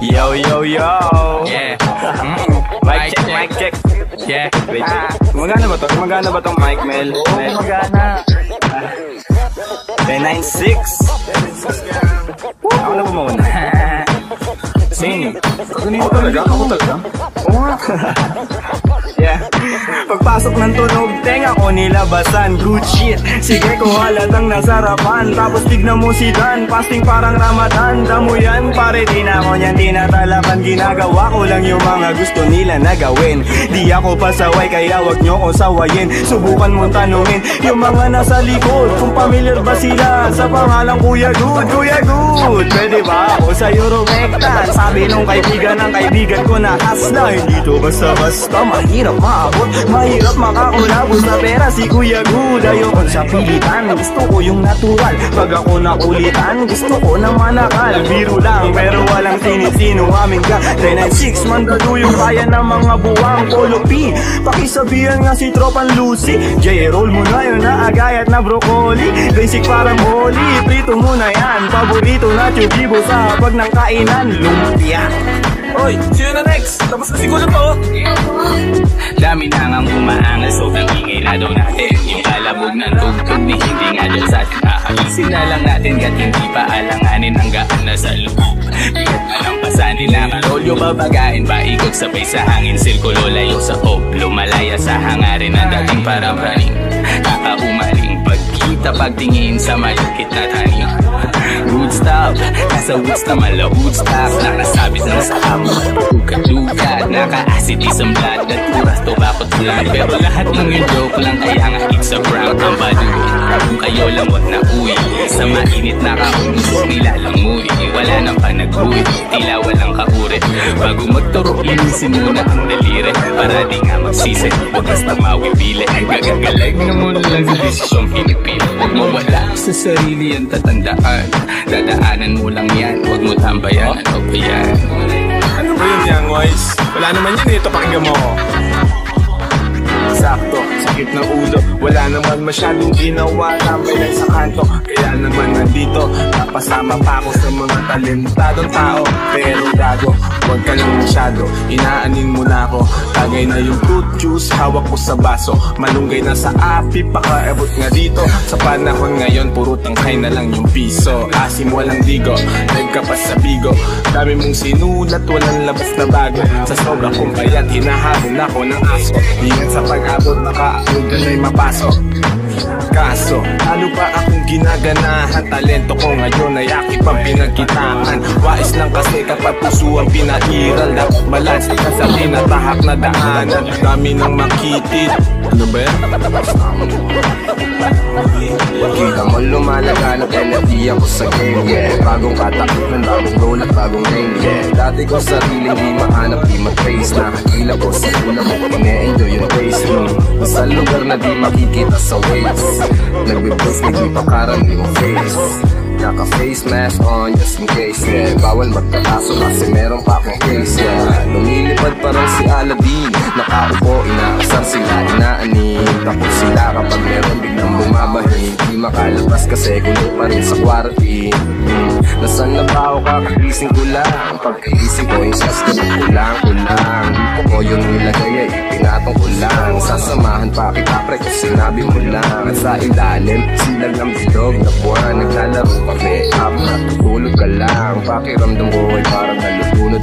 Yo, yo, yo. Yeah. Mic check, mic check. Yeah. Magana ba to? Magana ba tong mic mail? Magana. 1096. Ako na bumawala. Sino? Ganito talaga? Ako talaga? Oo nga. Yeah. Pagpasok ng tunog, tenga ko nilabasan. Good shit, sige ko halatang nasarapan. Tapos tignan mo si Dan, fasting parang Ramadan. Damo yan, pare di na ko niyan tinatalaban. Ginagawa ko lang yung mga gusto nila na gawin. Di ako pasaway, kaya wag nyo ko sawayin. Subukan mong tanungin yung mga nasa likod kung familiar ba sila sa pangalang Kuya Good. Kuya Good, pwede ba ako sa'yo rumektan? Sabi nung kaibigan ng kaibigan ko na hasla. Hindi to basta-basta, mahirap maabot, mahirap makakulabos na pera si Kuya Good. Ayokon sa pilitan, gusto ko yung natural. Pag ako nakulitan, gusto ko na manakal. Biro lang, pero walang sinisino amin ka. 396, mandaluyong kaya ng mga buwang kolopi. Pakisabihan nga si Tropan Lucy, J, roll mo na yun na agayat na broccoli. Basic parang holy, prito muna yan. Paborito na chugibo sa hapag ng kainan, lumpia. Oy, sino na next? Tapos na siguro to. Dami na ngang umaangas, sobrang ingay na daw natin. Yung palabog ng tugtog ni hindi nga daw sa'tin aalisin na lang natin, kat hindi pa alanganin ang gaan na sa loob. Alang pasanin na karolyo, babagain ba? Ikot sabay sa hangin, sirkulo layo sa ob. Lumalaya sa hangarin ang dating parang raning. Kakaumaling pagkita, pagtingin sa malikit na taning. Good stop, nasa woods na malahod stop. Nakasabis ng saham, dukat-dukat. Naka-acid isang blood, naturas, tobacco tulad. Pero lahat ng yung joke lang, kaya nga it's a prank. Ang baduin, kung kayo lamot na uwi. Sa mainit na kaunus, nilalanguy. Wala nang panag-uwi, tila walang kauri. Bago magturo, linisin muna ang daliri. Para di nga magsisi, huwag basta mawiwili. Gagagalag naman lang sa desisyong pinipili. Huwag mawala sa sarili, ang tatandaan. Dadaanan mo lang yan, huwag mo tambayan. Ano ba yan? Ano ba yun yan, guys? Wala naman yun, ito pakinggan mo. Sakto, sakit na ulo. Wala naman masyadong ginawa. Tambay lang sa kanto, kaya naman nandito. Napasama pa ako sa mga talentadong tao. Pero gago, huwag ka lang masyado. Inaanin mo na ako. Tagay na yung fruit juice, hawak ko sa baso. Malunggay na sa api, pakaabot nga dito. Sa panahon ngayon, puro tangkay na lang yung piso. Asim walang digo, nagkapas sa bigo. Dami mong sinulat, walang labas na bago. Sa sobra kong payat, hinahabon ako ng aso. Ingat sa pag-abot, nakaabot ka na'y mapasok. Kaso, ano pa akong ginaganahan? Talento ko ngayon ay aking pang pinagkitaan. Wais lang kasi kapag puso ang pinairal. Dapat balance ka sa pinatahak na daanan. Dami nang makitid. Ano ba yan? Kita mo lumalaganap, elatiyan ko sa game, yeah. Bagong katakot ng bagong roll at bagong name, yeah. Dati ko sariling di mahanap, di mag-trace. Nakakila ko sa una mo, ine-enjoy yung race. Sa lugar na di makikita sa way. Nagbe-post, nagbipakarang yung face. Naka-face mask on just in case, yeah. Bawal magtataso kasi meron pa akong case, yeah. Lumilipad parang si Aladdin. Nakaupo, inaasar sila, inaanin. Tapos sila kapag meron biglang bumabahin. Di makalabas kasi gulo pa rin sa quarantine. Nasaan na ba ako? Kakagising ko lang. Pagkagising ko yung sas ganun kulang-kulang. Ko yung nilagay ay pinatong ko lang. Sasamahan pa kita pre kung sinabi mo lang. At sa ilalim, silang ng bilog na buwan. Naglalaro pa may up, natutulog ka lang. Pakiramdam ko ay parang nalulunod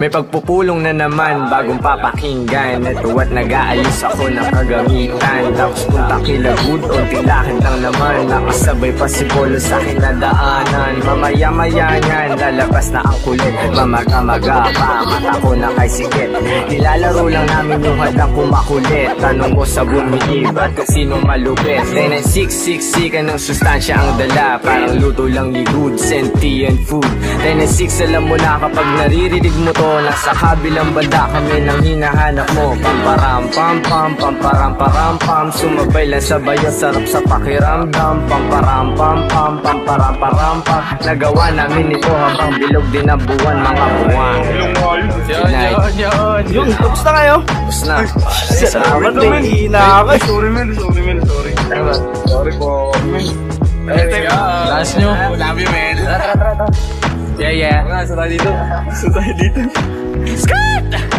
May pagpupulong na naman, bagong papakinggan. Natuwat nag-aalis ako ng kagamitan. Tapos punta kila Good, unti lahat lang naman. Nakasabay pa si Polo sa'kin na daanan. Mamaya-maya niyan, lalabas na ang kulit. Mamaga-maga pa, mata ko na kay sikit. Nilalaro lang namin yung hadang kumakulit. Tanong ko sa bumili, ba't kasi nung malupit. Then ay siksiksikan ng sustansya ang dala. Parang luto lang ni Good, sentient food. Then ay six, alam mo na kapag naririnig mo to. mo. Nasa kabilang banda kami nang hinahanap mo. Pamparam pam pam, pamparam param pam. Sumabay lang sabay ang sarap sa pakiramdam. Pamparam pam pam, pamparam param pam. Nagawa namin ito habang bilog din ang buwan, mga buwan. Good night. Yun, tapos na kayo? Tapos na. Salamat man, hinaka. Sorry man, sorry man, sorry. Sorry po, man. Last nyo. Love you, man. Yeah, yeah. Saan tayo dito? Saan tayo dito? Skat!